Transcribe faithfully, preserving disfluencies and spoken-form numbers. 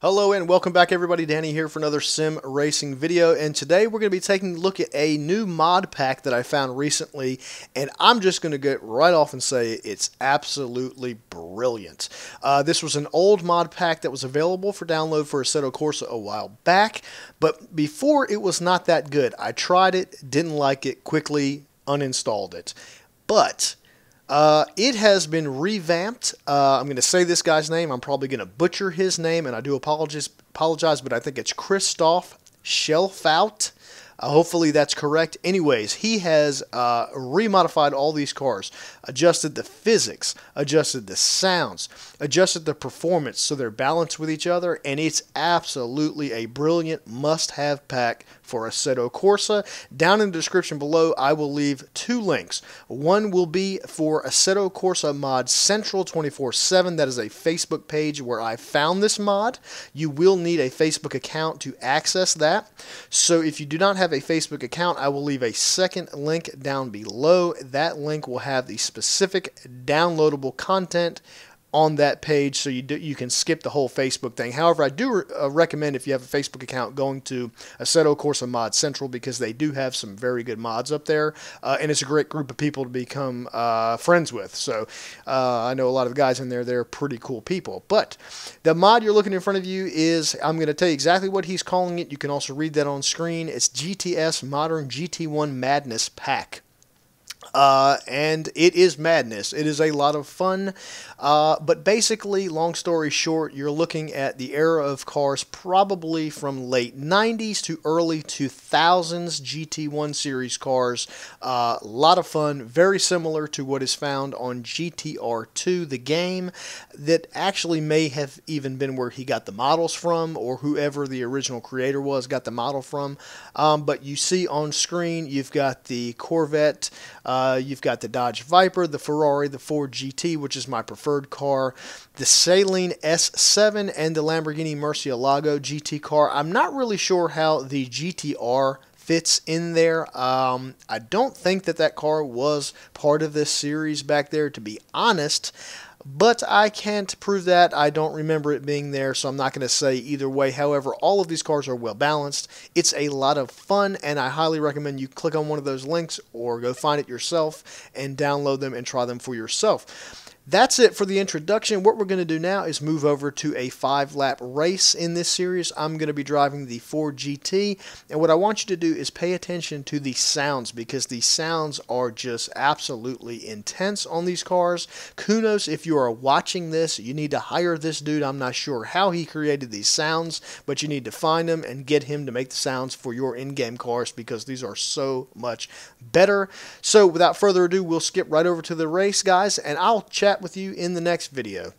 Hello and welcome back everybody, Danny here for another sim racing video, and today we're going to be taking a look at a new mod pack that I found recently, and I'm just going to get right off and say it's absolutely brilliant. Uh, this was an old mod pack that was available for download for Assetto Corsa a while back, but before it was not that good. I tried it, didn't like it, quickly uninstalled it, but Uh, it has been revamped. Uh, I'm going to say this guy's name. I'm probably going to butcher his name, and I do apologize, apologize but I think it's Christoph Schelfout. Uh, hopefully that's correct. Anyways, he has uh, remodified all these cars, adjusted the physics, adjusted the sounds, adjusted the performance so they're balanced with each other, and it's absolutely a brilliant must-have pack for Assetto Corsa. Down in the description below, I will leave two links. One will be for Assetto Corsa Mod Central twenty-four seven. That is a Facebook page where I found this mod. You will need a Facebook account to access that. So if you do not have a Facebook account, I will leave a second link down below. That link will have the specific downloadable content on that page, so you do, you can skip the whole Facebook thing. However, I do uh, recommend, if you have a Facebook account, going to Assetto Corsa Mod Central, because they do have some very good mods up there, uh, and it's a great group of people to become uh, friends with. So uh, I know a lot of guys in there. They're pretty cool people. But the mod you're looking in front of you is, I'm going to tell you exactly what he's calling it. You can also read that on screen. It's G T S Modern G T one Madness Pack. Uh, and it is madness. It is a lot of fun. Uh, but basically, long story short, you're looking at the era of cars probably from late nineties to early two thousands G T one series cars. A uh, lot of fun, very similar to what is found on G T R two, the game, that actually may have even been where he got the models from, or whoever the original creator was got the model from. Um, but you see on screen, you've got the Corvette, uh, Uh, you've got the Dodge Viper, the Ferrari, the Ford G T, which is my preferred car, the Saline S seven, and the Lamborghini Murcielago G T car. I'm not really sure how the G T R fits in there. Um, I don't think that that car was part of this series back there, to be honest. But I can't prove that. I don't remember it being there, so I'm not going to say either way. However, all of these cars are well balanced. It's a lot of fun, and I highly recommend you click on one of those links or go find it yourself and download them and try them for yourself. That's it for the introduction. What we're going to do now is move over to a five lap race in this series. I'm going to be driving the Ford G T, and what I want you to do is pay attention to the sounds, because the sounds are just absolutely intense on these cars. Kunos, if you are watching this, you need to hire this dude. I'm not sure how he created these sounds, but you need to find him and get him to make the sounds for your in-game cars, because these are so much better. So without further ado, we'll skip right over to the race, guys, and I'll chat with you in the next video.